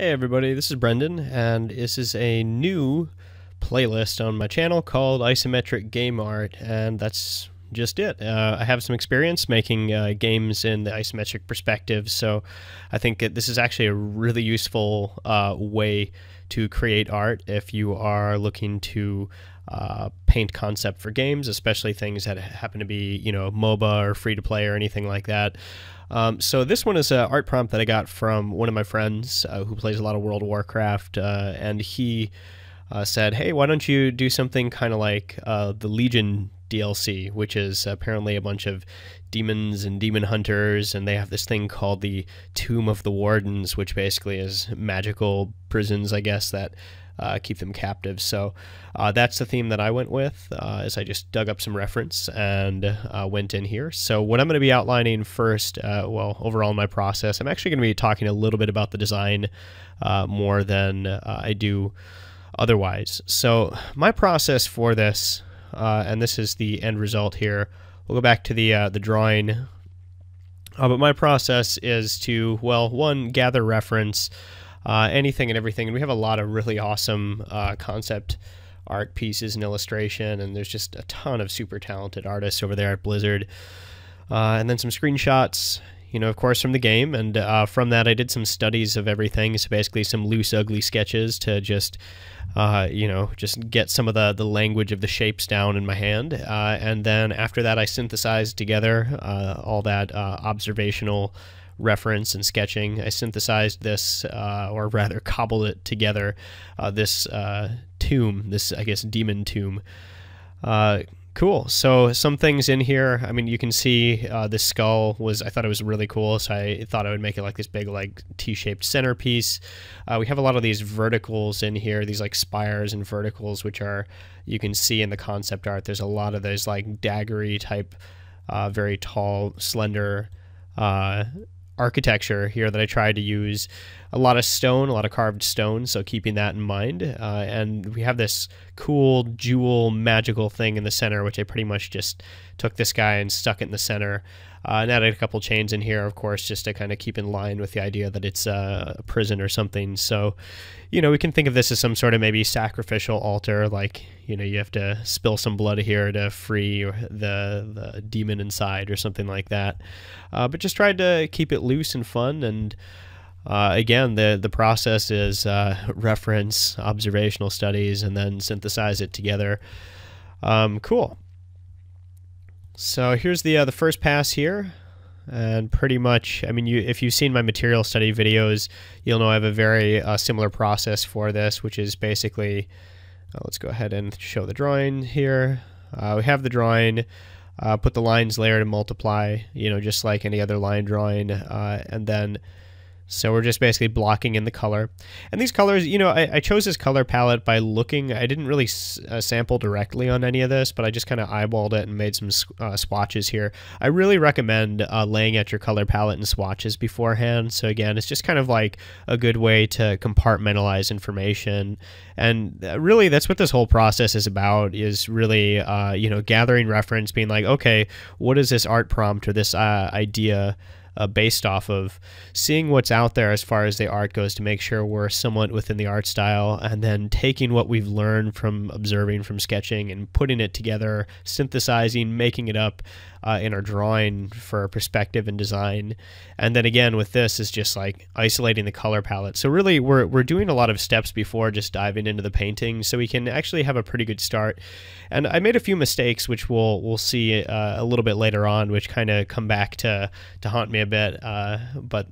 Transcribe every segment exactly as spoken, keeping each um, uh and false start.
Hey everybody, this is Brendan, and this is a new playlist on my channel called Isometric Game Art, and that's just it. Uh, I have some experience making uh, games in the isometric perspective, so I think that this is actually a really useful uh, way to create art if you are looking to Uh, paint concept for games, especially things that happen to be, you know, MOBA or free-to-play or anything like that. Um, so this one is an art prompt that I got from one of my friends uh, who plays a lot of World of Warcraft, uh, and he uh, said, hey, why don't you do something kind of like uh, the Legion D L C, which is apparently a bunch of demons and demon hunters, and they have this thing called the Tomb of the Wardens, which basically is magical prisons, I guess, that Uh, keep them captive. So uh, that's the theme that I went with, uh, is I just dug up some reference and uh, went in here. So what I'm going to be outlining first, uh, well, overall in my process, I'm actually going to be talking a little bit about the design uh, more than uh, I do otherwise. So my process for this, uh, and this is the end result here, we'll go back to the, uh, the drawing, uh, but my process is to, well, one, gather reference, Uh, anything and everything, and we have a lot of really awesome uh, concept art pieces and illustration, and there's just a ton of super talented artists over there at Blizzard, uh, and then some screenshots, you know, of course, from the game, and uh, from that I did some studies of everything, so basically some loose ugly sketches to just uh, you know, just get some of the, the language of the shapes down in my hand, uh, and then after that I synthesized together uh, all that uh, observational reference and sketching. I synthesized this, uh, or rather cobbled it together, uh, this uh, tomb, this, I guess, demon tomb. Uh, cool. So some things in here, I mean, you can see uh, this skull was, I thought it was really cool, so I thought I would make it like this big, like, T-shaped centerpiece. Uh, we have a lot of these verticals in here, these, like, spires and verticals, which are, you can see in the concept art, there's a lot of those, like, daggery type, uh, very tall, slender, uh, architecture here that I tried to use. A lot of stone, a lot of carved stone, so keeping that in mind. Uh, and we have this cool jewel magical thing in the center, which I pretty much just took this guy and stuck it in the center. Uh, and added a couple chains in here, of course, just to kind of keep in line with the idea that it's uh, a prison or something. So, you know, we can think of this as some sort of maybe sacrificial altar, like, you know, you have to spill some blood here to free the, the demon inside or something like that. Uh, but just tried to keep it loose and fun, and Uh, again, the, the process is uh, reference, observational studies, and then synthesize it together. Um, cool. So here's the, uh, the first pass here. And pretty much, I mean, you, if you've seen my material study videos, you'll know I have a very uh, similar process for this, which is basically, uh, let's go ahead and show the drawing here. Uh, we have the drawing. Uh, put the lines layered and multiply, you know, just like any other line drawing. Uh, and then so we're just basically blocking in the color. And these colors, you know, I, I chose this color palette by looking. I didn't really s uh, sample directly on any of this, but I just kind of eyeballed it and made some uh, swatches here. I really recommend uh, laying out your color palette and swatches beforehand. So again, it's just kind of like a good way to compartmentalize information. And really, that's what this whole process is about, is really, uh, you know, gathering reference, being like, okay, what is this art prompt or this uh, idea Uh, based off of, seeing what's out there as far as the art goes to make sure we're somewhat within the art style, and then taking what we've learned from observing, from sketching, and putting it together, synthesizing, making it up uh, in our drawing for perspective and design. And then again with this is just like isolating the color palette. So really we're, we're doing a lot of steps before just diving into the painting, so we can actually have a pretty good start. And I made a few mistakes which we'll, we'll see uh, a little bit later on, which kind of come back to, to haunt me a bit, uh, but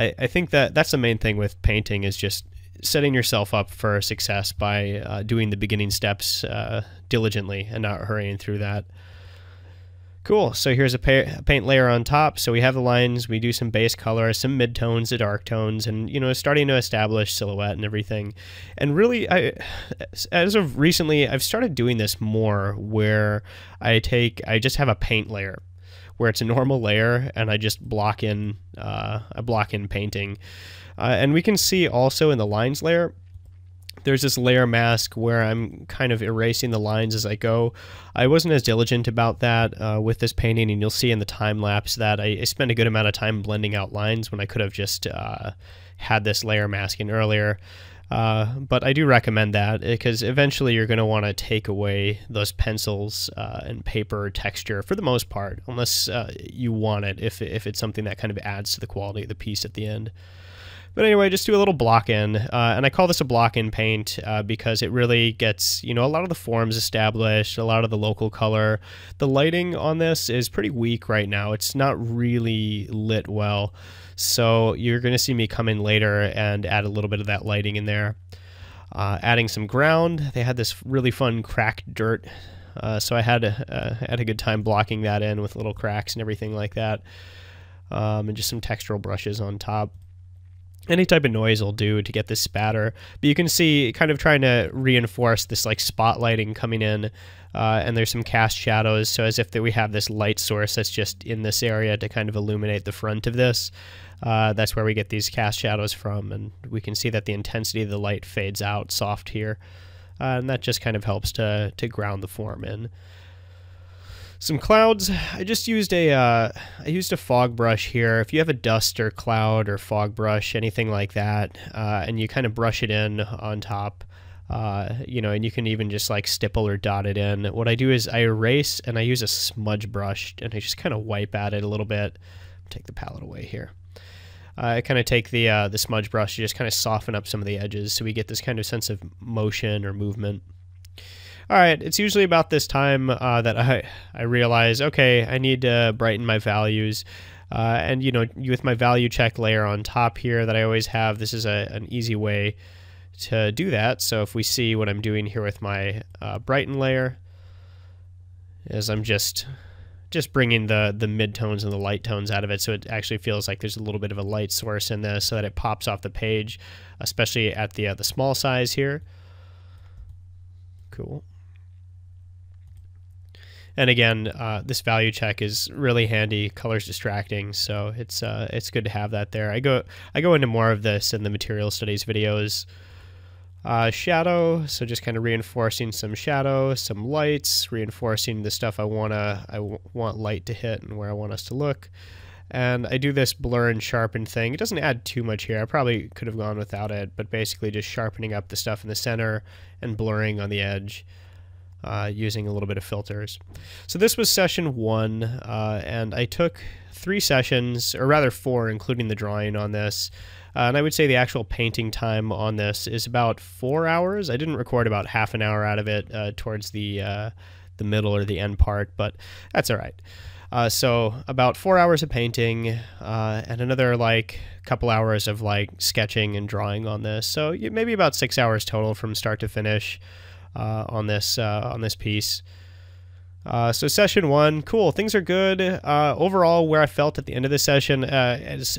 I, I think that that's the main thing with painting, is just setting yourself up for success by uh, doing the beginning steps uh, diligently and not hurrying through that. Cool, so here's a, pa a paint layer on top, so we have the lines, we do some base color, some mid-tones, the dark tones, and, you know, starting to establish silhouette and everything. And really, I, as of recently, I've started doing this more, where I take, I just have a paint layer, where it's a normal layer, and I just block in, uh, I block in painting. Uh, and we can see also in the lines layer, there's this layer mask where I'm kind of erasing the lines as I go. I wasn't as diligent about that uh, with this painting, and you'll see in the time lapse that I, I spent a good amount of time blending out lines when I could have just uh, had this layer masking earlier. Uh, but I do recommend that, because eventually you're going to want to take away those pencils uh, and paper texture for the most part, unless uh, you want it, if, if it's something that kind of adds to the quality of the piece at the end. But anyway, just do a little block in, uh, and I call this a block in paint uh, because it really gets, you know, a lot of the forms established, a lot of the local color. The lighting on this is pretty weak right now. It's not really lit well, so you're going to see me come in later and add a little bit of that lighting in there. Uh, adding some ground. They had this really fun cracked dirt, uh, so I had a, uh, had a good time blocking that in with little cracks and everything like that, um, and just some textural brushes on top. Any type of noise will do to get this spatter, but you can see kind of trying to reinforce this like spotlighting coming in, uh, and there's some cast shadows, so as if that we have this light source that's just in this area to kind of illuminate the front of this. Uh, that's where we get these cast shadows from, and we can see that the intensity of the light fades out soft here, uh, and that just kind of helps to, to ground the form in. Some clouds. I just used a uh, I used a fog brush here. If you have a dust or cloud or fog brush, anything like that, uh, and you kind of brush it in on top, uh, you know, and you can even just like stipple or dot it in. What I do is I erase and I use a smudge brush and I just kind of wipe at it a little bit. Take the palette away here. Uh, I kind of take the uh, the smudge brush to just kind of soften up some of the edges, so we get this kind of sense of motion or movement. All right, it's usually about this time uh, that I, I realize, okay, I need to brighten my values. Uh, and, you know, with my value check layer on top here that I always have, this is a, an easy way to do that. So if we see what I'm doing here with my uh, brighten layer, is I'm just just bringing the, the mid-tones and the light tones out of it, so it actually feels like there's a little bit of a light source in this so that it pops off the page, especially at the, uh, the small size here. Cool. And again, uh, this value check is really handy. Color's distracting, so it's uh, it's good to have that there. I go I go into more of this in the material studies videos. Uh, shadow, so just kind of reinforcing some shadow, some lights, reinforcing the stuff I wanna I w want light to hit and where I want us to look. And I do this blur and sharpen thing. It doesn't add too much here. I probably could have gone without it, but basically just sharpening up the stuff in the center and blurring on the edge. Uh, using a little bit of filters. So this was session one, uh, and I took three sessions, or rather four, including the drawing on this, uh, and I would say the actual painting time on this is about four hours. I didn't record about half an hour out of it uh, towards the, uh, the middle or the end part, but that's all right. Uh, so about four hours of painting, uh, and another like couple hours of like sketching and drawing on this, so maybe about six hours total from start to finish. Uh, on this uh, on this piece. Uh, so session one, cool, things are good. Uh, overall, where I felt at the end of the session, uh, is,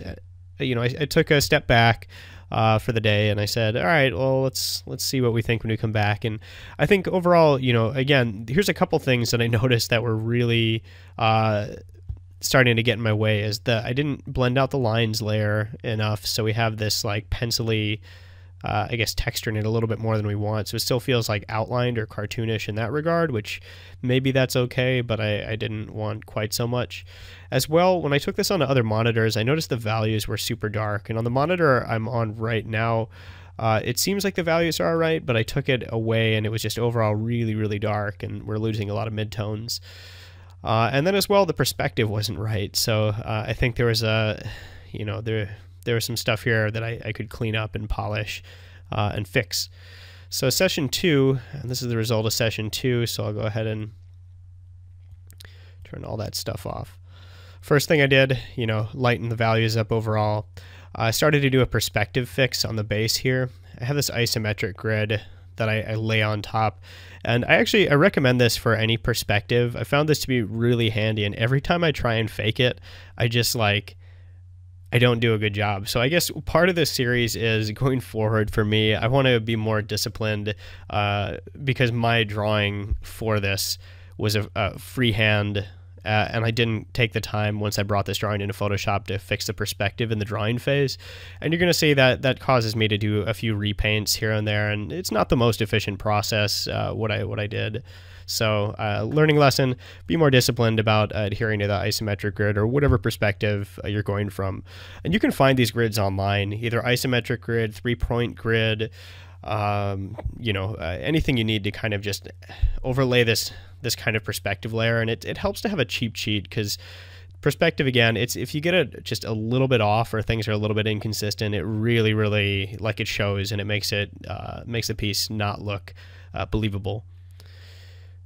you know, I, I took a step back uh, for the day, and I said, all right, well, let's let's see what we think when we come back. And I think overall, you know, again, here's a couple things that I noticed that were really uh, starting to get in my way, is that I didn't blend out the lines layer enough, so we have this like pencil-y, Uh, I guess, texturing it a little bit more than we want, so it still feels like outlined or cartoonish in that regard, which maybe that's okay, but I, I didn't want quite so much. As well, when I took this on to other monitors, I noticed the values were super dark, and on the monitor I'm on right now, uh, it seems like the values are all right, but I took it away and it was just overall really, really dark, and we're losing a lot of midtones. Uh, and then as well, the perspective wasn't right, so uh, I think there was a, you know, there... There was some stuff here that I, I could clean up and polish uh, and fix. So session two, and this is the result of session two, so I'll go ahead and turn all that stuff off. First thing I did, you know, lighten the values up overall. I started to do a perspective fix on the base here. I have this isometric grid that I, I lay on top, and I actually I recommend this for any perspective. I found this to be really handy, and every time I try and fake it, I just like, I don't do a good job. So I guess part of this series is going forward for me. I want to be more disciplined uh, because my drawing for this was a, a freehand Uh, and I didn't take the time once I brought this drawing into Photoshop to fix the perspective in the drawing phase. And you're going to see that that causes me to do a few repaints here and there, and it's not the most efficient process, uh, what I what I did. So uh, learning lesson, be more disciplined about uh, adhering to the isometric grid or whatever perspective uh, you're going from. And you can find these grids online, either isometric grid, three-point grid, um, you know, uh, anything you need to kind of just overlay this this kind of perspective layer. And it, it helps to have a cheap sheet, because perspective, again, it's if you get it just a little bit off or things are a little bit inconsistent, it really, really, like, it shows, and it makes it uh, makes the piece not look uh, believable.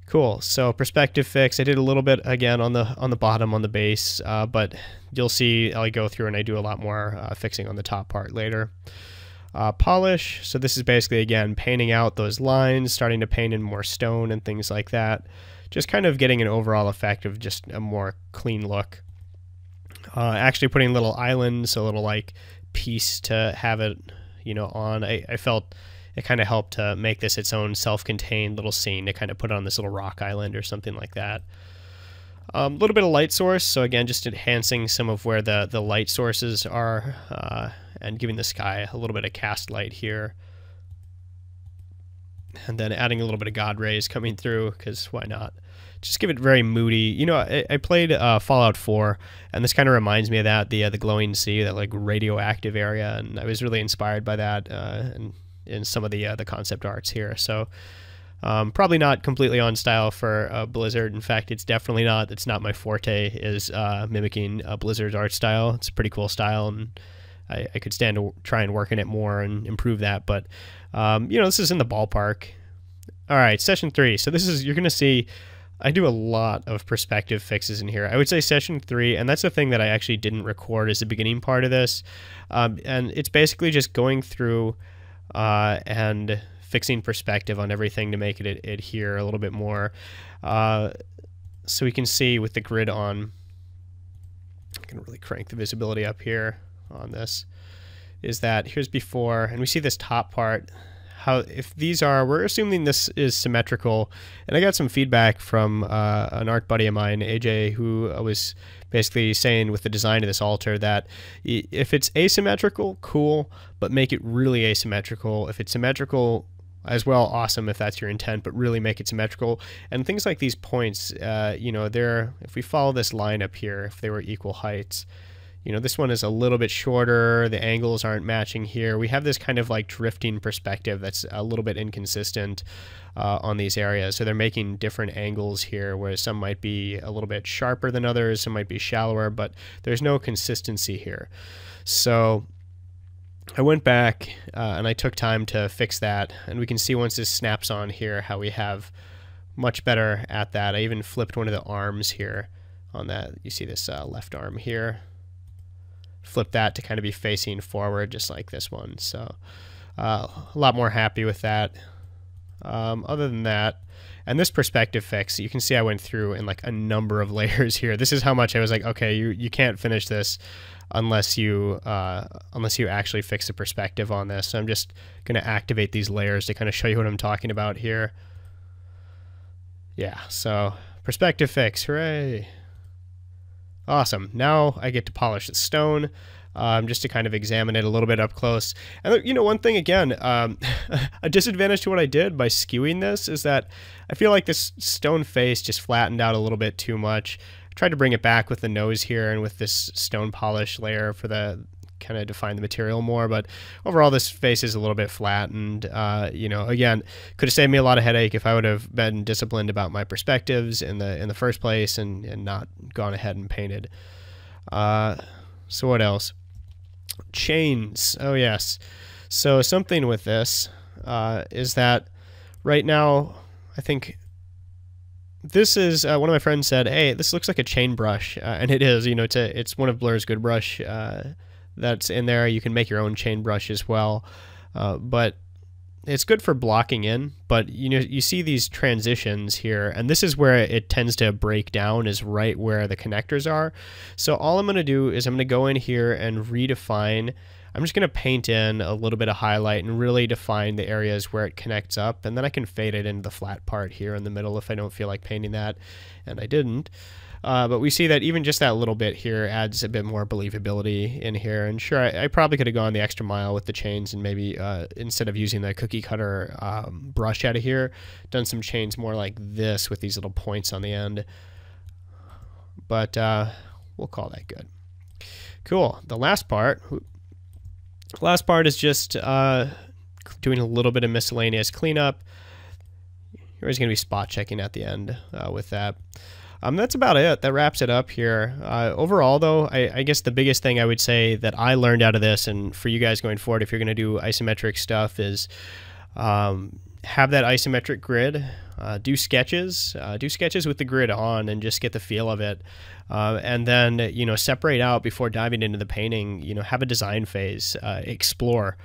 Cool. So perspective fix. I did a little bit again on the on the bottom on the base, uh, but you'll see I go through and I do a lot more uh, fixing on the top part later. Uh, polish. So this is basically, again, painting out those lines, starting to paint in more stone and things like that. Just kind of getting an overall effect of just a more clean look. Uh, actually putting little islands, a little like piece to have it, you know, on. I, I felt it kind of helped to make this its own self-contained little scene, to kind of put it on this little rock island or something like that. A um, little bit of light source. So again, just enhancing some of where the, the light sources are, uh, and giving the sky a little bit of cast light here. And then adding a little bit of God rays coming through, because why not? Just give it very moody. You know, I, I played uh, Fallout four, and this kind of reminds me of that, the, uh, the glowing sea, that like radioactive area. And I was really inspired by that uh, and in some of the, uh, the concept arts here. So Um, probably not completely on style for uh, Blizzard. In fact, it's definitely not. It's not my forte, is uh, mimicking uh, Blizzard's art style. It's a pretty cool style, and I, I could stand to try and work in it more and improve that. But, um, you know, this is in the ballpark. All right, session three. So this is, you're going to see, I do a lot of perspective fixes in here. I would say session three, and that's the thing that I actually didn't record, is the beginning part of this. Um, and it's basically just going through uh, and fixing perspective on everything to make it adhere a little bit more. Uh, so we can see with the grid on, I can really crank the visibility up here on this, is that here's before, and we see this top part, how if these are, we're assuming this is symmetrical. And I got some feedback from uh, an art buddy of mine, A J, who was basically saying with the design of this altar that if it's asymmetrical, cool, but make it really asymmetrical. If it's symmetrical as well, awesome if that's your intent, but really make it symmetrical. And things like these points, uh, you know, they're, if we follow this line up here, if they were equal heights, you know, this one is a little bit shorter, the angles aren't matching here. We have this kind of like drifting perspective that's a little bit inconsistent uh, on these areas. So they're making different angles here, where some might be a little bit sharper than others, some might be shallower, but there's no consistency here. So I went back uh, and I took time to fix that, and we can see once this snaps on here how we have much better at that. I even flipped one of the arms here on that. You see this uh, left arm here. Flip that to kind of be facing forward, just like this one. So uh, a lot more happy with that. Um, other than that, and this perspective fix, you can see I went through in like a number of layers here. This is how much I was like, okay, you, you can't finish this unless you uh, unless you actually fix the perspective on this. So I'm just going to activate these layers to kind of show you what I'm talking about here. Yeah, so perspective fix, hooray. Awesome. Now I get to polish the stone, um, just to kind of examine it a little bit up close. And, you know, one thing, again, um, a disadvantage to what I did by skewing this is that I feel like this stone face just flattened out a little bit too much. I tried to bring it back with the nose here and with this stone polish layer for the kind of define the material more, but overall this face is a little bit flattened. Uh, you know, again, could have saved me a lot of headache if I would have been disciplined about my perspectives in the in the first place and, and not gone ahead and painted. Uh, so what else? Chains. Oh yes. So something with this uh, is that right now I think this is uh, one of my friends said, "Hey, this looks like a chain brush," uh, and it is. You know, it's a, it's one of Blur's Good Brush. Uh, that's in there. You can make your own chain brush as well, uh, but it's good for blocking in. But you know, you see these transitions here, and this is where it tends to break down, is right where the connectors are. So all I'm going to do is I'm going to go in here and redefine. I'm just going to paint in a little bit of highlight and really define the areas where it connects up, and then I can fade it into the flat part here in the middle if I don't feel like painting that, and I didn't. Uh, but we see that even just that little bit here adds a bit more believability in here. And sure, I, I probably could have gone the extra mile with the chains and maybe uh, instead of using the cookie cutter um, brush out of here, done some chains more like this with these little points on the end. But uh, we'll call that good. Cool. The last part, the last part is just uh, doing a little bit of miscellaneous cleanup. You're always going to be spot checking at the end uh, with that. Um, that's about it. That wraps it up here. Uh, overall, though, I, I guess the biggest thing I would say that I learned out of this, and for you guys going forward, if you're going to do isometric stuff, is um, have that isometric grid. Uh, do sketches, uh, do sketches with the grid on, and just get the feel of it. Uh, and then, you know, separate out before diving into the painting. You know, have a design phase, uh, explore,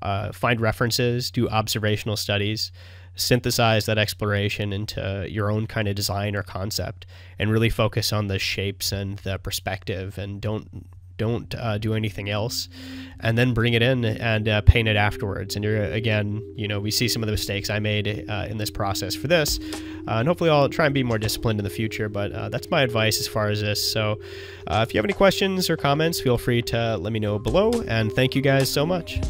uh, find references, do observational studies, synthesize that exploration into your own kind of design or concept, and really focus on the shapes and the perspective, and don't don't uh, do anything else, and then bring it in and uh, paint it afterwards. And you're, again, you know, we see some of the mistakes I made uh, in this process for this, uh, and hopefully I'll try and be more disciplined in the future, but uh, that's my advice as far as this. So uh, if you have any questions or comments, feel free to let me know below, and thank you guys so much.